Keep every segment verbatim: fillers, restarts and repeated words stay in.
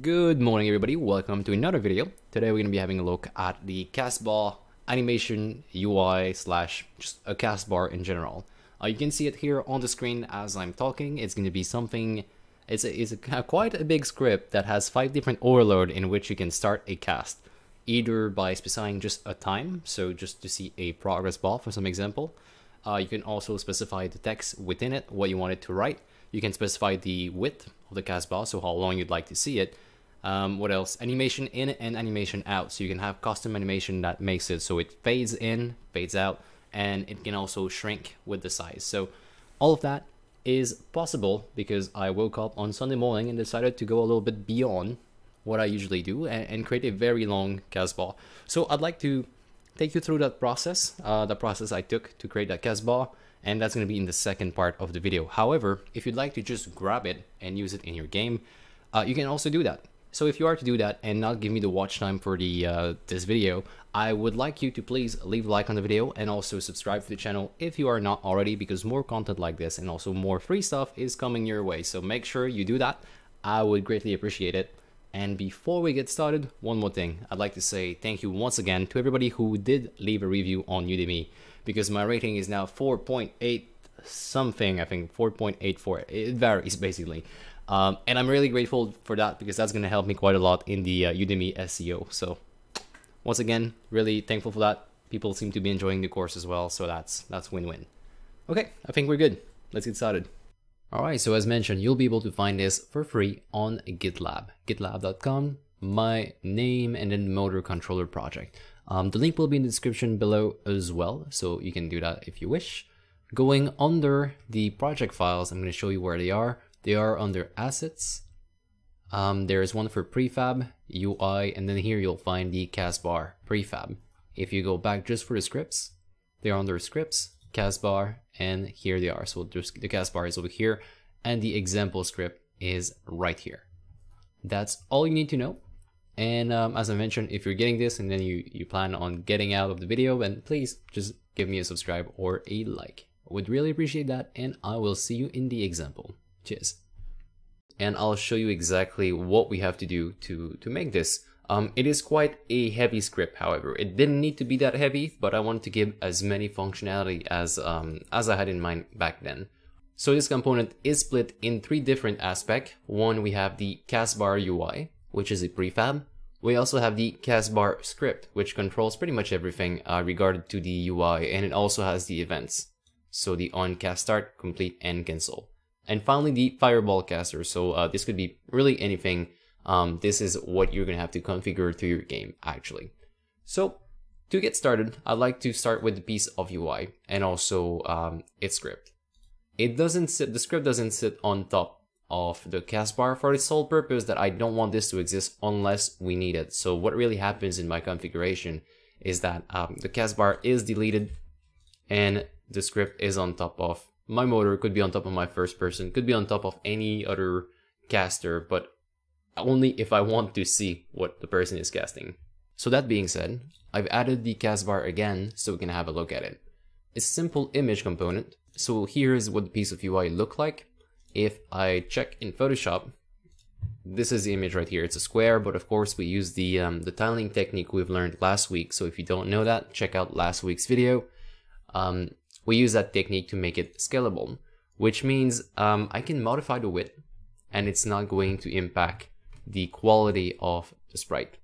Good morning, everybody. Welcome to another video. Today we're going to be having a look at the Taskbar animation U I slash just a taskbar in general. Uh, you can see it here on the screen as I'm talking. It's going to be something. It's a, it's a, quite a big script that has five different overloads in which you can start a task, either by specifying just a time, so just to see a progress bar for some example. Uh, you can also specify the text within it, what you want it to write. You can specify the width of the taskbar, so how long you'd like to see it. Um, what else? Animation in and animation out. So you can have custom animation that makes it so it fades in, fades out, and it can also shrink with the size. So all of that is possible because I woke up on Sunday morning and decided to go a little bit beyond what I usually do and, and create a very long taskbar. So I'd like to take you through that process, uh, the process I took to create that taskbar. And that's going to be in the second part of the video. However, if you'd like to just grab it and use it in your game, uh, you can also do that. So if you are to do that and not give me the watch time for the uh, this video, I would like you to please leave a like on the video and also subscribe to the channel if you are not already, because more content like this and also more free stuff is coming your way. So make sure you do that. I would greatly appreciate it. And before we get started, one more thing. I'd like to say thank you once again to everybody who did leave a review on Udemy, because my rating is now four point eight something, I think four point eight four. It varies basically. Um, and I'm really grateful for that because that's going to help me quite a lot in the uh, Udemy S E O. So once again, really thankful for that. People seem to be enjoying the course as well. So that's that's win-win. Okay, I think we're good. Let's get started. All right, so as mentioned, you'll be able to find this for free on GitLab, gitlab dot com, my name, and then Motor Controller project. Um, the link will be in the description below as well, so you can do that if you wish. Going under the project files, I'm going to show you where they are. They are under assets. Um, there is one for prefab, U I, and then here you'll find the taskbar prefab. If you go back just for the scripts, they're under scripts, taskbar, and here they are. So the taskbar is over here, and the example script is right here. That's all you need to know. And um, as I mentioned, if you're getting this and then you, you plan on getting out of the video, then please just give me a subscribe or a like. I would really appreciate that, and I will see you in the example. Cheers. And I'll show you exactly what we have to do to, to make this. Um, it is quite a heavy script, however. It didn't need to be that heavy, but I wanted to give as many functionality as, um, as I had in mind back then. So this component is split in three different aspects. One, we have the taskbar U I, which is a prefab. We also have the taskbar script, which controls pretty much everything uh, regarding to the U I, and it also has the events. So the on cast start, complete, and cancel. And finally, the fireball caster. So uh, this could be really anything. Um, this is what you're going to have to configure through your game, actually. So to get started, I'd like to start with the piece of U I and also um, its script. It doesn't sit, the script doesn't sit on top of the taskbar for its sole purpose that I don't want this to exist unless we need it. So what really happens in my configuration is that um, the taskbar is deleted and the script is on top of my motor, could be on top of my first person, could be on top of any other caster, but only if I want to see what the person is casting. So that being said, I've added the taskbar again so we can have a look at it. It's a simple image component. So here is what the piece of U I look like. If I check in Photoshop, this is the image right here. It's a square, but of course we use the, um, the tiling technique we've learned last week. So if you don't know that, check out last week's video. Um, we use that technique to make it scalable, which means um, I can modify the width and it's not going to impact the quality of the sprite.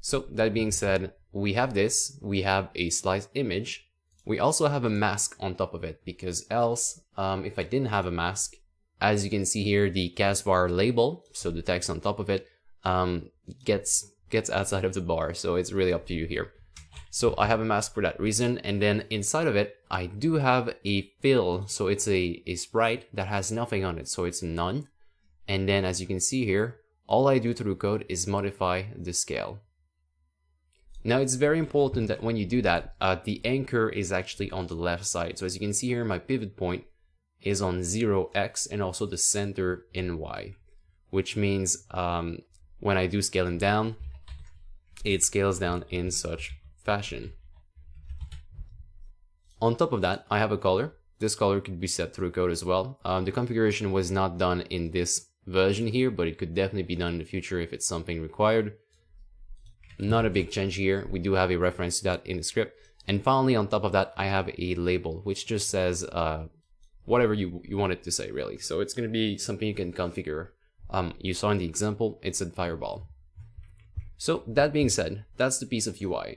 So that being said, we have this, we have a slice image. We also have a mask on top of it because else, um, if I didn't have a mask, as you can see here, the taskbar label, so the text on top of it, um, gets gets outside of the bar. So it's really up to you here. So I have a mask for that reason. And then inside of it, I do have a fill. So it's a, a sprite that has nothing on it. So it's none. And then as you can see here, all I do through code is modify the scale. Now it's very important that when you do that, uh, the anchor is actually on the left side. So as you can see here, my pivot point is on zero x and also the center in y, which means um, when I do scaling down, it scales down in such fashion. On top of that, I have a color. This color could be set through code as well. Um, the configuration was not done in this version here, but it could definitely be done in the future if it's something required. Not a big change here. We do have a reference to that in the script. And finally, on top of that, I have a label, which just says uh, whatever you, you want it to say, really. So it's going to be something you can configure. Um, you saw in the example, it said fireball. So that being said, that's the piece of U I.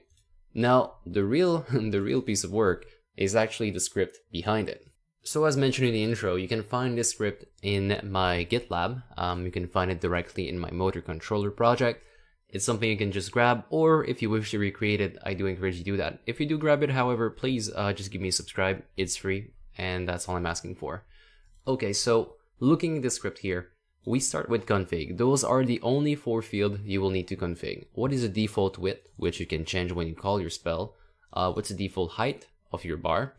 Now, the real, the real piece of work is actually the script behind it. So as mentioned in the intro, you can find this script in my GitLab. Um, you can find it directly in my motor controller project. It's something you can just grab, or if you wish to recreate it, I do encourage you to do that. If you do grab it, however, please uh, just give me a subscribe. It's free, and that's all I'm asking for. Okay, so looking at the script here, we start with config. Those are the only four fields you will need to config. What is the default width, which you can change when you call your spell? Uh, what's the default height of your bar?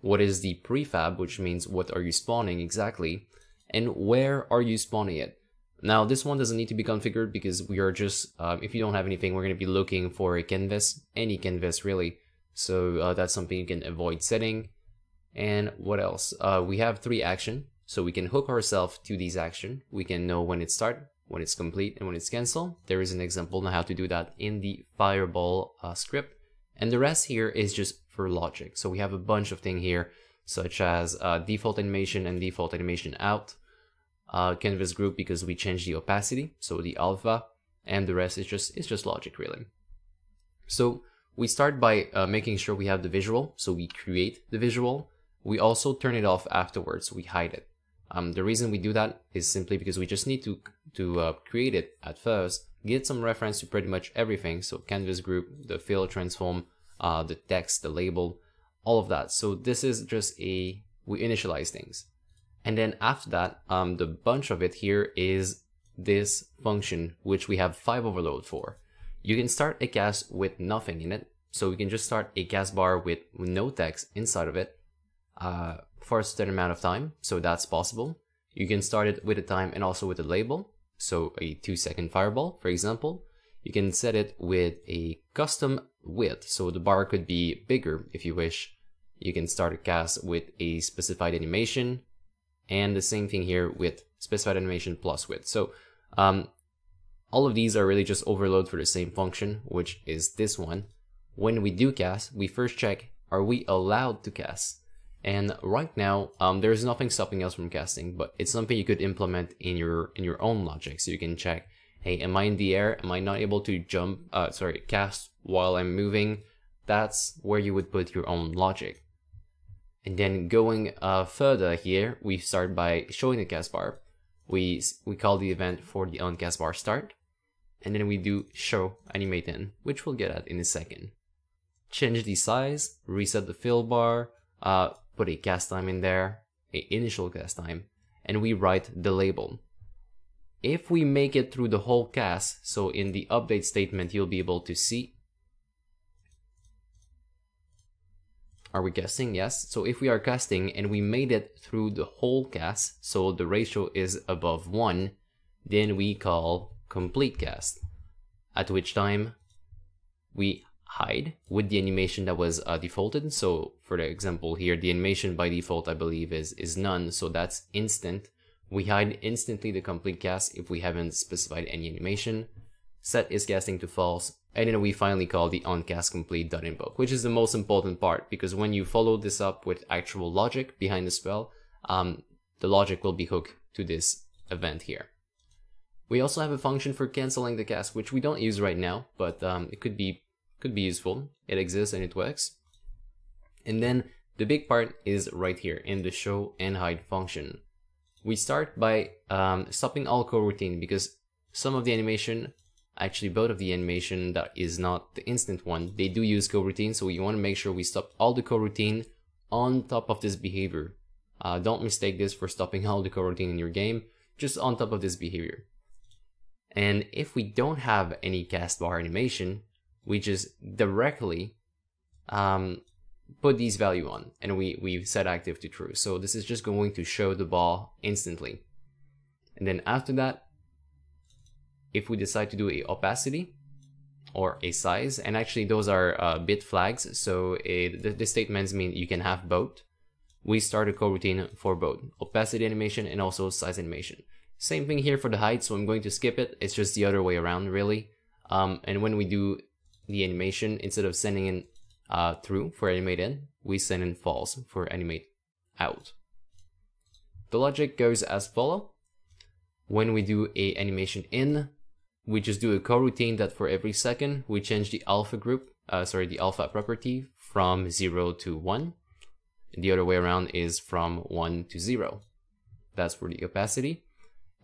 What is the prefab, which means what are you spawning exactly, and where are you spawning it? Now this one doesn't need to be configured because we are just, um, if you don't have anything, we're going to be looking for a canvas, any canvas really. So uh, that's something you can avoid setting. And what else? Uh, we have three action, so we can hook ourselves to these action. We can know when it's start, when it's complete, and when it's cancel. There is an example on how to do that in the fireball uh, script. And the rest here is just for logic. So we have a bunch of things here, such as uh, default animation and default animation out, uh, canvas group because we change the opacity, so the alpha, and the rest is just it's just logic really. So we start by uh, making sure we have the visual, so we create the visual. We also turn it off afterwards, we hide it. Um, the reason we do that is simply because we just need to to uh, create it at first, get some reference to pretty much everything, so canvas group, the fill, transform, uh, the text, the label, all of that. So this is just a, we initialize things. And then after that, um, the bunch of it here is this function, which we have five overload for. You can start a cast with nothing in it. So we can just start a cast bar with no text inside of it uh, for a certain amount of time. So that's possible. You can start it with a time and also with a label. So a two second fireball, for example. You can set it with a custom width, so the bar could be bigger if you wish. You can start a cast with a specified animation, and the same thing here with specified animation plus width. So um, all of these are really just overload for the same function, which is this one. When we do cast, we first check, are we allowed to cast? And right now, um, there's nothing stopping us from casting, but it's something you could implement in your in your own logic. So you can check, hey, am I in the air? Am I not able to jump, uh, sorry, cast while I'm moving? That's where you would put your own logic. And then going uh, further here, we start by showing the cast bar. We, we call the event for the onCast bar start, and then we do show animate in, which we'll get at in a second. Change the size, reset the fill bar, uh, put a cast time in there, a initial cast time, and we write the label. If we make it through the whole cast, so in the update statement, you'll be able to see. Are we casting? Yes. So if we are casting and we made it through the whole cast, so the ratio is above one, then we call complete cast, at which time we hide with the animation that was uh, defaulted. So for the example here, the animation by default, I believe is, is none. So that's instant. We hide instantly the complete cast if we haven't specified any animation. Set is casting to false. And then we finally call the onCastComplete.invoke, which is the most important part, because when you follow this up with actual logic behind the spell, um, the logic will be hooked to this event here. We also have a function for canceling the cast, which we don't use right now, but um, it could be could be useful. It exists and it works. And then the big part is right here in the show and hide function. We start by um, stopping all coroutine because some of the animation, actually both of the animation that is not the instant one, they do use coroutine. So you want to make sure we stop all the coroutine on top of this behavior. Uh, don't mistake this for stopping all the coroutine in your game, just on top of this behavior. And if we don't have any cast bar animation, we just directly um, put these value on, and we, we set active to true. So this is just going to show the ball instantly. And then after that, if we decide to do a opacity or a size, and actually those are uh, bit flags, so it, the, the statements mean you can have both. We start a coroutine for both opacity animation and also size animation. Same thing here for the height, so I'm going to skip it. It's just the other way around, really. Um, and when we do the animation, instead of sending in uh, true for animate in, we send in false for animate out. The logic goes as follows. When we do a animation in, we just do a coroutine that for every second we change the alpha group, uh, sorry, the alpha property from zero to one. And the other way around is from one to zero. That's for the opacity.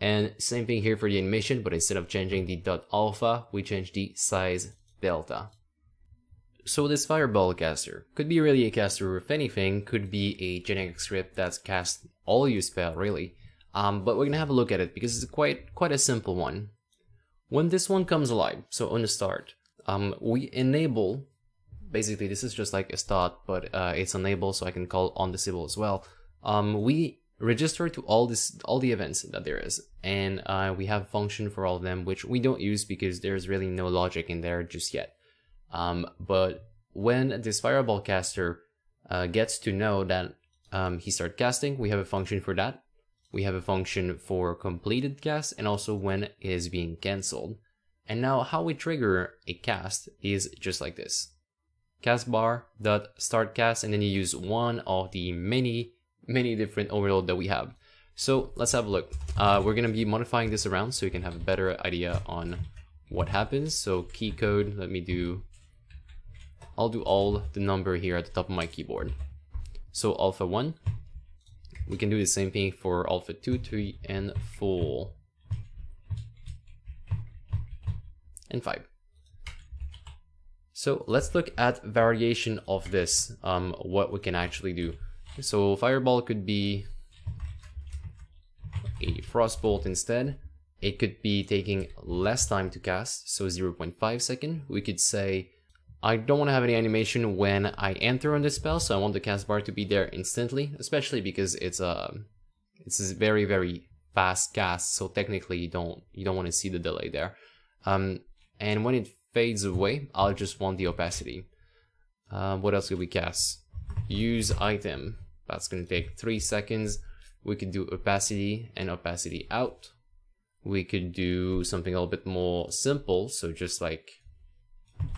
And same thing here for the animation, but instead of changing the dot alpha, we change the size delta. So this fireball caster could be really a caster if anything, could be a generic script that's cast all you spell really. Um, but we're gonna have a look at it because it's quite quite a simple one. When this one comes alive, so on the start, um, we enable, basically this is just like a start, but uh, it's enable, so I can call on disable as well. Um, we register to all this all the events that there is, and uh, we have function for all of them, which we don't use because there's really no logic in there just yet. Um, but when this fireball caster uh, gets to know that um, he started casting, we have a function for that. We have a function for completed cast and also when it is being cancelled. And now how we trigger a cast is just like this. Castbar.startCast, and then you use one of the many, many different overload that we have. So let's have a look. Uh, we're going to be modifying this around so you can have a better idea on what happens. So key code, let me do, I'll do all the number here at the top of my keyboard. So alpha one. We can do the same thing for alpha two, three, and four, and five. So let's look at variation of this, um, what we can actually do. So fireball could be a frostbolt instead. It could be taking less time to cast, so zero point five seconds. We could say, I don't want to have any animation when I enter on this spell, so I want the cast bar to be there instantly, especially because it's a it's a very very fast cast, so technically you don't you don't want to see the delay there. Um, and when it fades away, I'll just want the opacity. Uh, what else could we cast? Use item. That's going to take three seconds. We could do opacity and opacity out. We could do something a little bit more simple, so just like,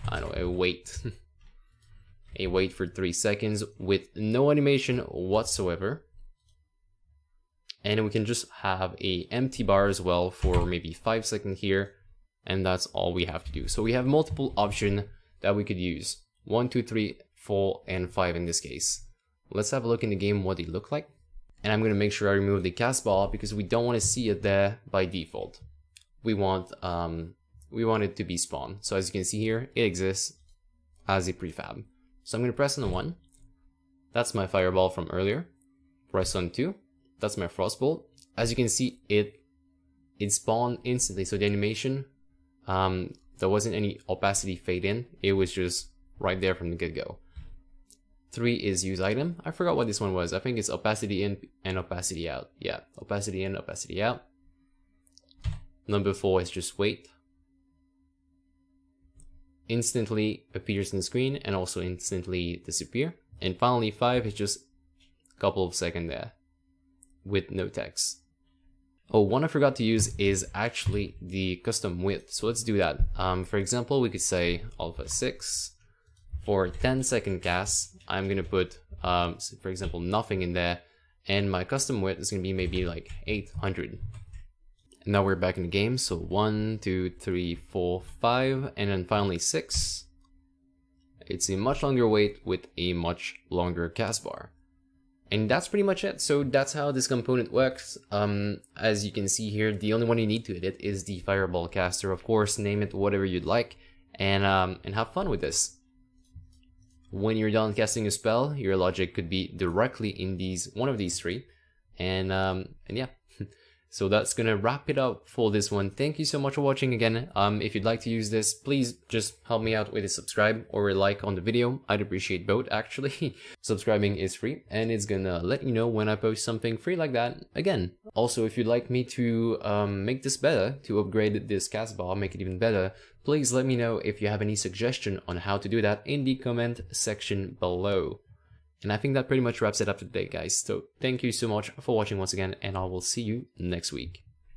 I don't know, a wait. a wait for three seconds with no animation whatsoever. And we can just have a empty bar as well for maybe five seconds here. And that's all we have to do. So we have multiple options that we could use. One, two, three, four, and five in this case. Let's have a look in the game what they look like. And I'm going to make sure I remove the cast ball because we don't want to see it there by default. We want, um, we want it to be spawned. So as you can see here, it exists as a prefab. So I'm gonna press on one. That's my fireball from earlier. Press on two. That's my frostbolt. As you can see, it it spawned instantly. So the animation, um, there wasn't any opacity fade in. It was just right there from the get-go. Three is use item. I forgot what this one was. I think it's opacity in and opacity out. Yeah, opacity in, opacity out. Number four is just wait. Instantly appears in the screen and also instantly disappear. And finally five is just a couple of seconds there with no text. Oh, one I forgot to use is actually the custom width. So let's do that. Um, for example, we could say alpha six for ten second cast. I'm going to put, um, for example, nothing in there. And my custom width is going to be maybe like eight hundred. Now we're back in the game, so one, two, three, four, five, and then finally six. It's a much longer wait with a much longer cast bar. And that's pretty much it. So that's how this component works. Um, as you can see here, the only one you need to edit is the fireball caster. Of course, name it whatever you'd like, and, um, and have fun with this. When you're done casting a spell, your logic could be directly in these one of these three. And, um, and yeah. So that's gonna wrap it up for this one. Thank you so much for watching again. Um, if you'd like to use this, please just help me out with a subscribe or a like on the video. I'd appreciate both, actually. Subscribing is free and it's gonna let you know when I post something free like that again. Also, if you'd like me to um, make this better, to upgrade this cast bar, make it even better, please let me know if you have any suggestion on how to do that in the comment section below. And I think that pretty much wraps it up today, guys. So thank you so much for watching once again, and I will see you next week.